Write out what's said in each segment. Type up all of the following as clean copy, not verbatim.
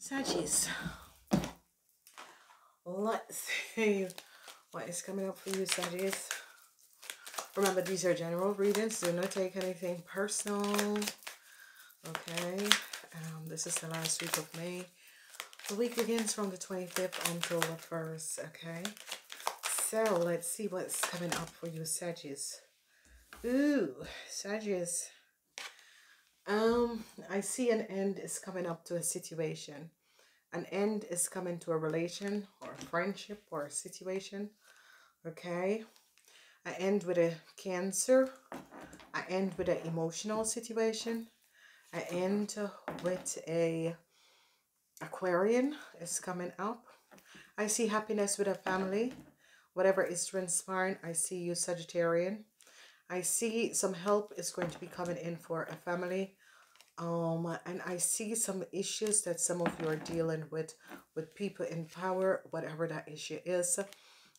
Saggies, let's see what is coming up for you, Saggies. Remember, these are general readings. Do not take anything personal, okay? This is the last week of May. The week begins from the 25th until the 1st, okay? So, let's see what's coming up for you, Saggies. Ooh, Saggies. I see an end is coming up to a situation. An end is coming to a relation or a friendship or a situation, okay? I end with a Cancer. I end with an emotional situation. I end with a Aquarian is coming up. I see happiness with a family. Whatever is transpiring, I see you, Sagittarian. I see some help is going to be coming in for a family. And I see some issues that some of you are dealing with people in power, whatever that issue is.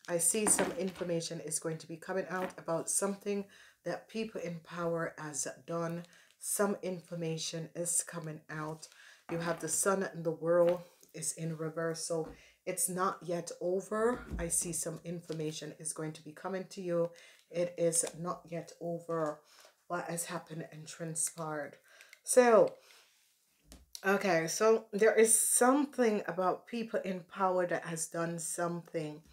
I see some information is going to be coming out about something that people in power has done. Some information is coming out. You have the Sun and the World is in reverse, so it's not yet over. I see some information is going to be coming to you. It is not yet over what has happened and transpired. So, okay, so there is something about people in power that has done something.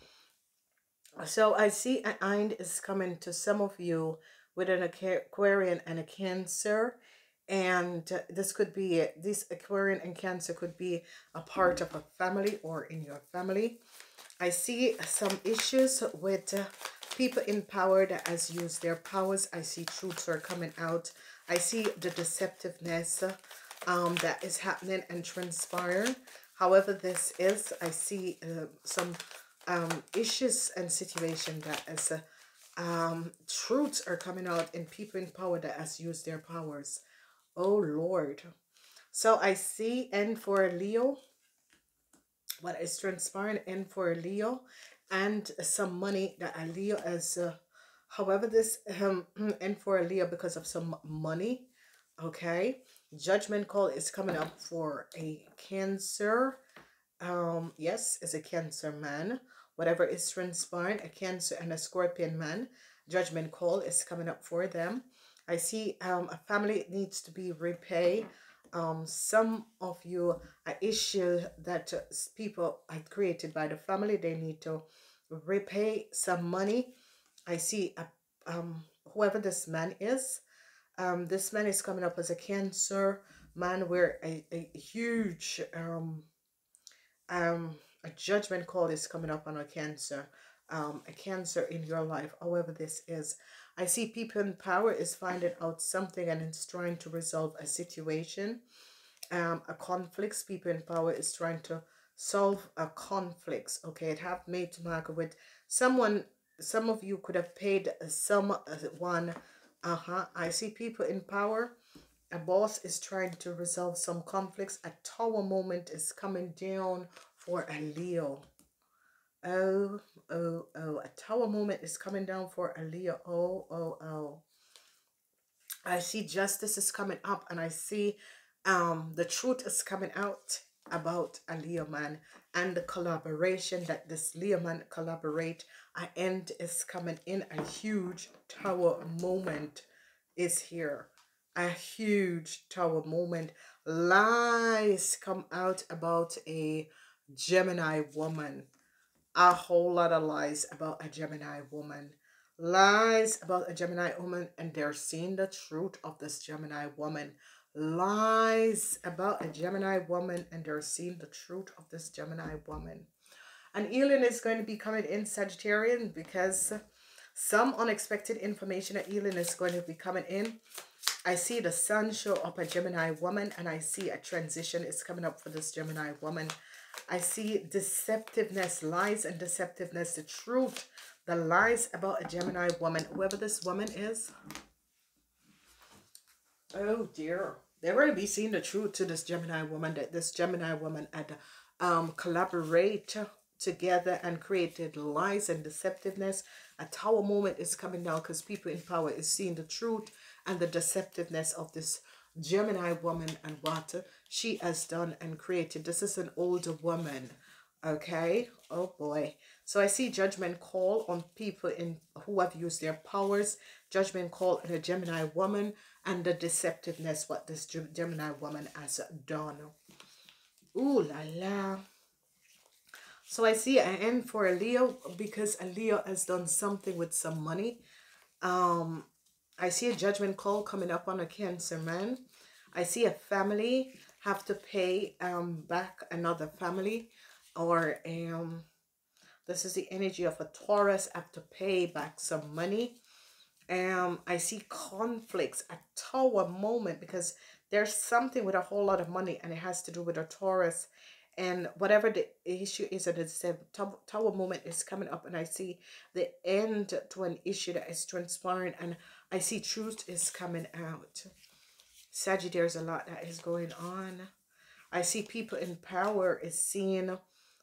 So I see an end is coming to some of you with an Aquarian and a Cancer. And this could be, this Aquarian and Cancer could be a part of a family or in your family. I see some issues with people in power that has used their powers. I see truths are coming out. I see the deceptiveness that is happening and transpiring. However this is, I see some issues and situation that is truths are coming out in people in power that has used their powers. Oh Lord. So I see end for Leo. What is transpiring, end for Leo, and some money that a Leo has. However this end for Leo because of some money. Okay. Judgment call is coming up for a Cancer. Yes, it's a Cancer man. Whatever is transpiring, a Cancer and a Scorpion man, judgment call is coming up for them. I see a family needs to be repaid. Some of you, an issue that people are created by the family, they need to repay some money. I see whoever this man is coming up as a Cancer man, where a huge a judgment call is coming up on a Cancer in your life. However this is, I see people in power is finding out something and it's trying to resolve a situation, a conflict. People in power is trying to solve a conflict. Okay, it have made to mark with someone. Some of you could have paid someone. I see people in power. A boss is trying to resolve some conflicts. A tower moment is coming down for a Leo. Oh. A tower moment is coming down for a Leo. Oh. I see justice is coming up, and I see the truth is coming out about a Leo man and the collaboration that this Leo man collaborate. An end is coming in. A huge tower moment is here. A huge tower moment. Lies come out about a Gemini woman. A whole lot of lies about a Gemini woman. Lies about a Gemini woman, and they're seeing the truth of this Gemini woman. Lies about a Gemini woman, and they're seeing the truth of this Gemini woman. An healing is going to be coming in, Sagittarian, because some unexpected information at healing is going to be coming in. I see the Sun show up a Gemini woman, and I see a transition is coming up for this Gemini woman. I see deceptiveness, lies and deceptiveness, the truth, the lies about a Gemini woman. Whoever this woman is, oh dear, they're going to be seeing the truth to this Gemini woman, that this Gemini woman had collaborate together and created lies and deceptiveness. A tower moment is coming down because people in power is seeing the truth and the deceptiveness of this Gemini woman and what she has done and created. This is an older woman, okay? Oh boy. So I see judgment call on people who have used their powers, judgment call on a Gemini woman, and the deceptiveness what this Gemini woman has done. Ooh la la. So I see an end for a Leo because a Leo has done something with some money. I see a judgment call coming up on a Cancer man. I see a family have to pay back another family, or this is the energy of a Taurus, have to pay back some money. I see conflicts, a Tower moment, because there's something with a whole lot of money and it has to do with a Taurus, and whatever the issue is, and it's a Tower moment is coming up, and I see the end to an issue that is transpiring, and I see truth is coming out. Sagittarius, a lot that is going on. I see people in power is seeing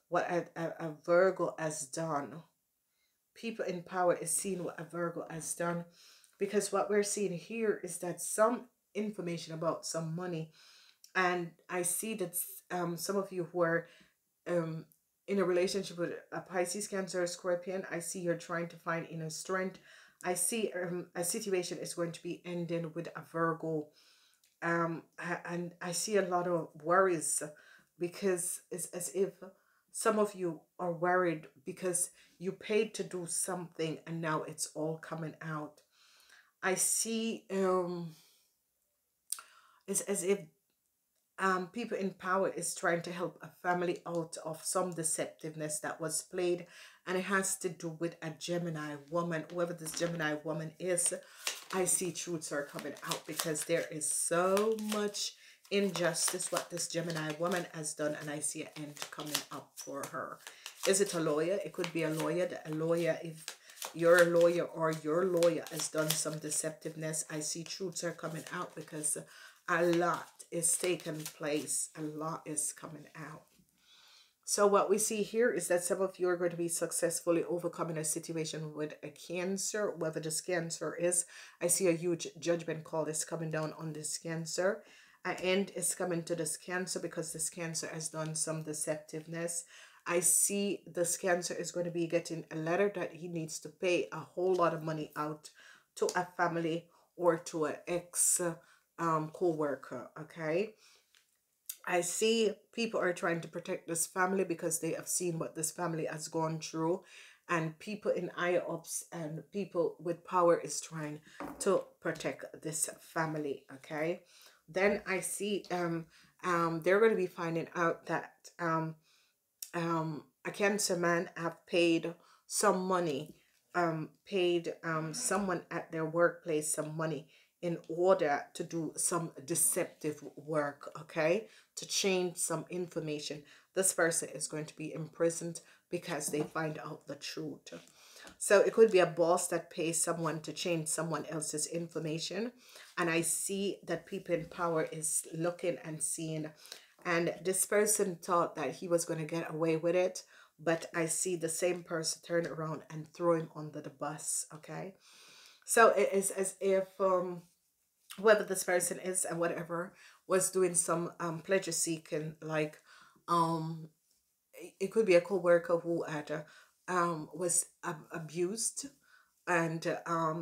what a Virgo has done. People in power is seeing what a Virgo has done. Because what we're seeing here is that some information about some money. And I see that some of you who are in a relationship with a Pisces, Cancer, or Scorpion, I see you're trying to find inner strength. I see a situation is going to be ending with a Virgo, and I see a lot of worries, because it's as if some of you are worried because you paid to do something and now it's all coming out. I see it's as if people in power is trying to help a family out of some deceptiveness that was played, and it has to do with a Gemini woman. Whoever this Gemini woman is, I see truths are coming out, because there is so much injustice what this Gemini woman has done, and I see an end coming up for her. Is it a lawyer? It could be a lawyer. A lawyer, if you're a lawyer or your lawyer has done some deceptiveness, I see truths are coming out, because a lot is taking place, a lot is coming out. So what we see here is that some of you are going to be successfully overcoming a situation with a Cancer, whether this Cancer is. I see a huge judgment call is coming down on this Cancer. An end is coming to this Cancer because this Cancer has done some deceptiveness. I see this Cancer is going to be getting a letter that he needs to pay a whole lot of money out to a family or to an ex co-worker, okay? I see people are trying to protect this family because they have seen what this family has gone through, and people in higher ups and people with power is trying to protect this family, okay? Then I see they're going to be finding out that a Cancer man have paid some money, paid someone at their workplace some money in order to do some deceptive work, okay, to change some information. This person is going to be imprisoned because they find out the truth. So it could be a boss that pays someone to change someone else's information, and I see that people in power is looking and seeing, and this person thought that he was going to get away with it, but I see the same person turn around and throw him under the bus, okay? So it is as if whoever this person is and whatever was doing some pleasure seeking, like it could be a co-worker who had was abused, and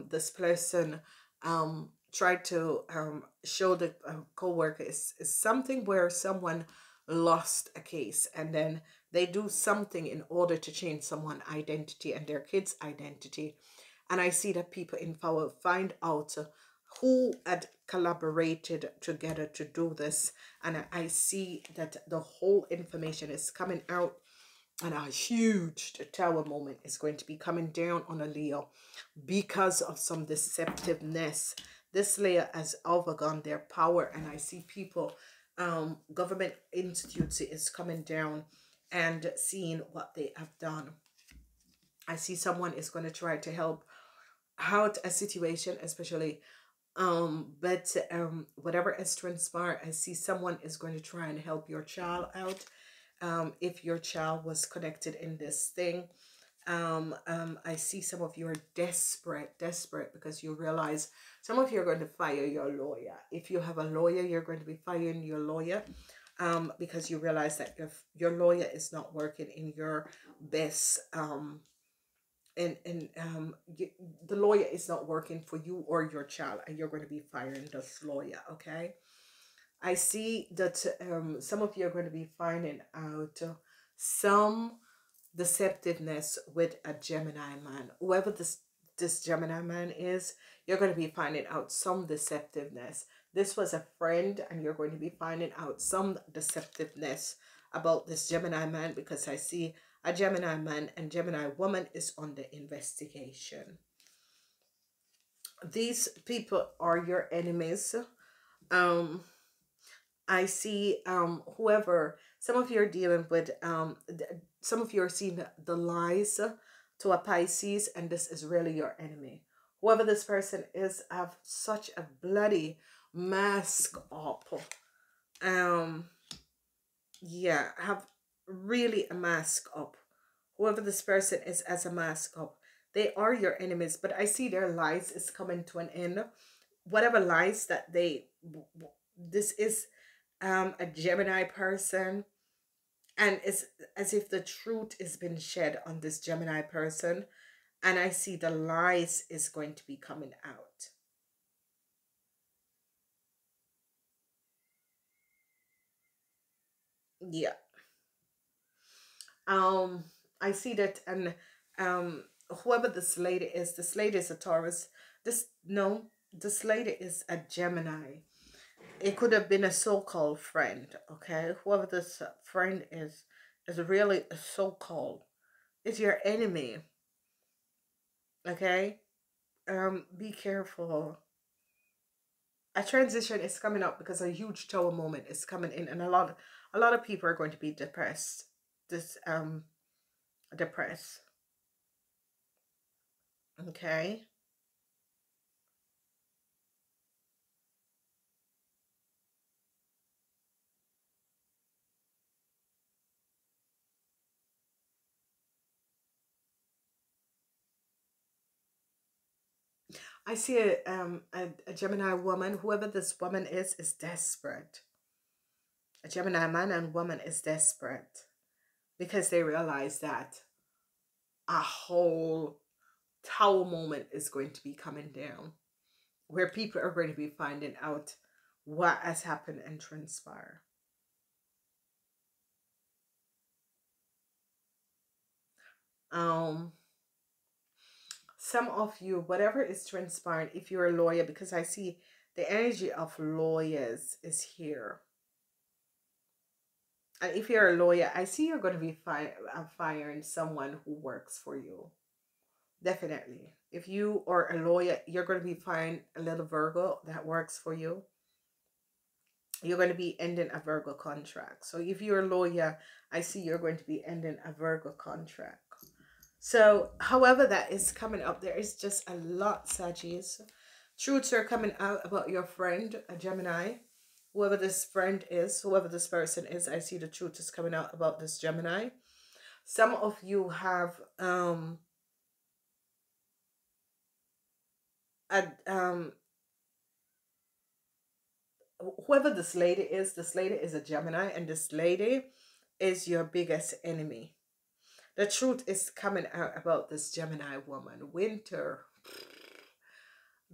this person tried to show the co-worker is something where someone lost a case, and then they do something in order to change someone's identity and their kids' identity. And I see that people in power find out who had collaborated together to do this. And I see that the whole information is coming out, and a huge Tower moment is going to be coming down on a Leo because of some deceptiveness. This Leo has overgone their power, and I see people, government institutes is coming down and seeing what they have done. I see someone is going to try to help out a situation, especially whatever has transpired. I see someone is going to try and help your child out if your child was connected in this thing, I see some of you are desperate because you realize some of you are going to fire your lawyer. If you have a lawyer, you're going to be firing your lawyer because you realize that your lawyer is not working in your best the lawyer is not working for you or your child, and you're going to be firing this lawyer. Okay, I see that some of you are going to be finding out some deceptiveness with a Gemini man. Whoever this Gemini man is, you're going to be finding out some deceptiveness. This was a friend, and you're going to be finding out some deceptiveness about this Gemini man, because I see a Gemini man and Gemini woman is under investigation. These people are your enemies. I see whoever, some of you are dealing with, some of you are seeing the lies to a Pisces, and this is really your enemy. Whoever this person is, have such a bloody mask up. Yeah, have really a mask up. Whoever this person is as a mask up, they are your enemies, but I see their lies is coming to an end. Whatever lies that they, this is a Gemini person, and it's as if the truth is being shed on this Gemini person, and I see the lies is going to be coming out. Yeah. I see that, and whoever this lady is a Taurus. This lady is a Gemini. It could have been a so-called friend, okay? Whoever this friend is really a so-called. It's your enemy, okay? Be careful. A transition is coming up because a huge Tower moment is coming in, and a lot of people are going to be depressed. Depressed. Okay. I see a Gemini woman. Whoever this woman is desperate. A Gemini man and woman is desperate because they realize that a whole Tower moment is going to be coming down, where people are going to be finding out what has happened and transpire. Some of you, whatever is transpiring, if you're a lawyer, because I see the energy of lawyers is here. And if you're a lawyer, I see you're going to be firing someone who works for you. Definitely. If you are a lawyer, you're going to be firing a little Virgo that works for you. You're going to be ending a Virgo contract. So if you're a lawyer, I see you're going to be ending a Virgo contract. So, however that is coming up, there is just a lot, Sagis. Truths are coming out about your friend, a Gemini. Whoever this friend is, whoever this person is, I see the truth is coming out about this Gemini. Some of you have whoever this lady is a Gemini, and this lady is your biggest enemy. The truth is coming out about this Gemini woman. Winter.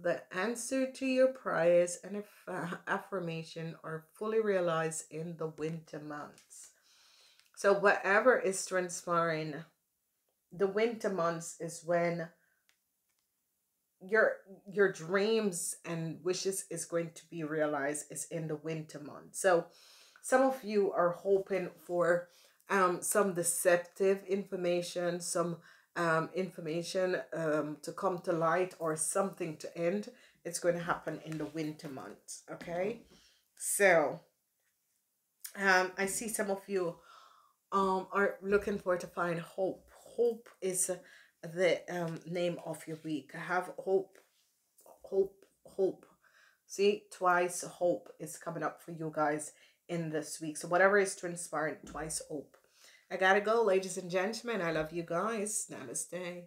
The answer to your prayers and affirmation are fully realized in the winter months. So whatever is transpiring, the winter months is when your dreams and wishes is going to be realized. It's in the winter month. So some of you are hoping for some deceptive information, some information to come to light, or something to end. It's going to happen in the winter months, okay? So I see some of you are looking for to find hope. Hope is the name of your week. Have hope, hope, hope. See, twice hope is coming up for you guys in this week. So whatever is transpiring, twice hope. I gotta go, ladies and gentlemen. I love you guys. Namaste.